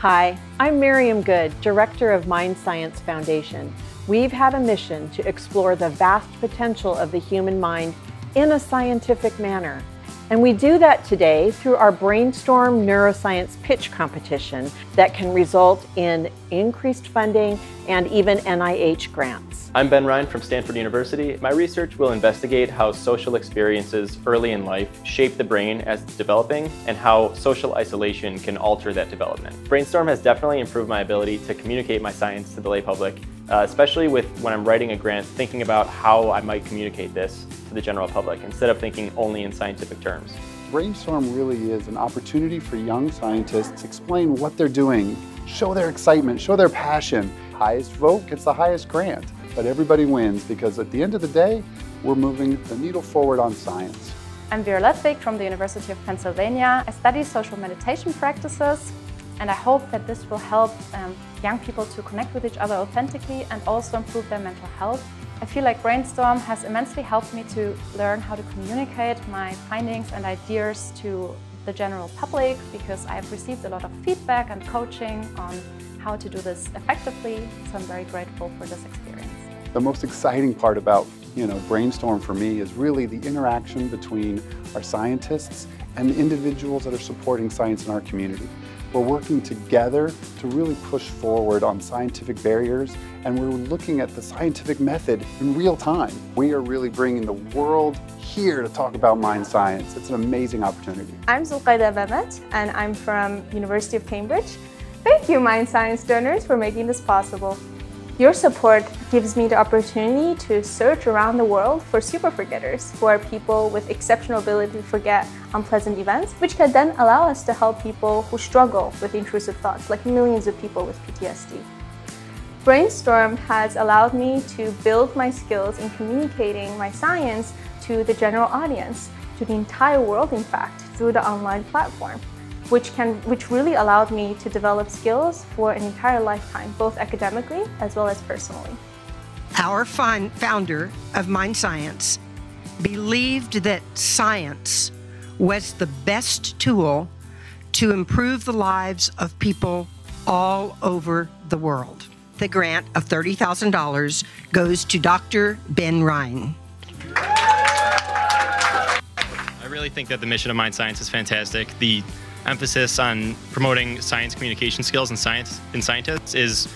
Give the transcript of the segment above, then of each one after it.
Hi, I'm Miriam Good, Director of Mind Science Foundation. We've had a mission to explore the vast potential of the human mind in a scientific manner. And we do that today through our Brainstorm Neuroscience Pitch Competition that can result in increased funding and even NIH grants. I'm Ben Rein from Stanford University. My research will investigate how social experiences early in life shape the brain as it's developing and how social isolation can alter that development. Brainstorm has definitely improved my ability to communicate my science to the lay public, especially with when I'm writing a grant, thinking about how I might communicate this to the general public instead of thinking only in scientific terms. Brainstorm really is an opportunity for young scientists to explain what they're doing, show their excitement, show their passion. Highest vote gets the highest grant, but everybody wins because at the end of the day, we're moving the needle forward on science. I'm Vera Ludwig from the University of Pennsylvania. I study social meditation practices, and I hope that this will help young people to connect with each other authentically and also improve their mental health. I feel like Brainstorm has immensely helped me to learn how to communicate my findings and ideas to the general public, because I've received a lot of feedback and coaching on how to do this effectively, so I'm very grateful for this experience. The most exciting part about Brainstorm for me is really the interaction between our scientists and the individuals that are supporting science in our community. We're working together to really push forward on scientific barriers, and we're looking at the scientific method in real time. We are really bringing the world here to talk about mind science. It's an amazing opportunity. I'm Zulkayda Mamat, and I'm from University of Cambridge. Thank you, Mind Science donors, for making this possible. Your support gives me the opportunity to search around the world for superforgetters, who are people with exceptional ability to forget unpleasant events, which can then allow us to help people who struggle with intrusive thoughts, like millions of people with PTSD. Brainstorm has allowed me to build my skills in communicating my science to the general audience, to the entire world, in fact, through the online platform, which really allowed me to develop skills for an entire lifetime, both academically as well as personally. Our founder of Mind Science believed that science was the best tool to improve the lives of people all over the world. The grant of $30,000 goes to Dr. Ben Rein. I really think that the mission of Mind Science is fantastic. The emphasis on promoting science communication skills and science in scientists is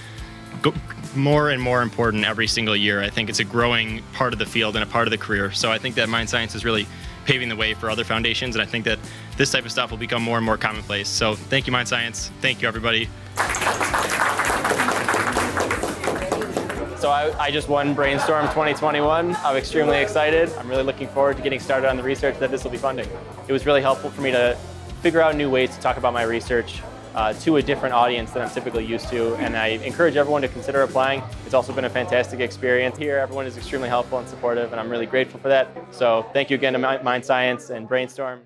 more and more important every single year. I think it's a growing part of the field and a part of the career. So I think that Mind Science is really paving the way for other foundations, and I think that this type of stuff will become more and more commonplace. So thank you, Mind Science. Thank you, everybody. So I just won Brainstorm 2021. I'm extremely excited. I'm really looking forward to getting started on the research that this will be funding. It was really helpful for me to figure out new ways to talk about my research to a different audience than I'm typically used to, and I encourage everyone to consider applying. It's also been a fantastic experience here. Everyone is extremely helpful and supportive, and I'm really grateful for that. So thank you again to Mind Science and Brainstorm.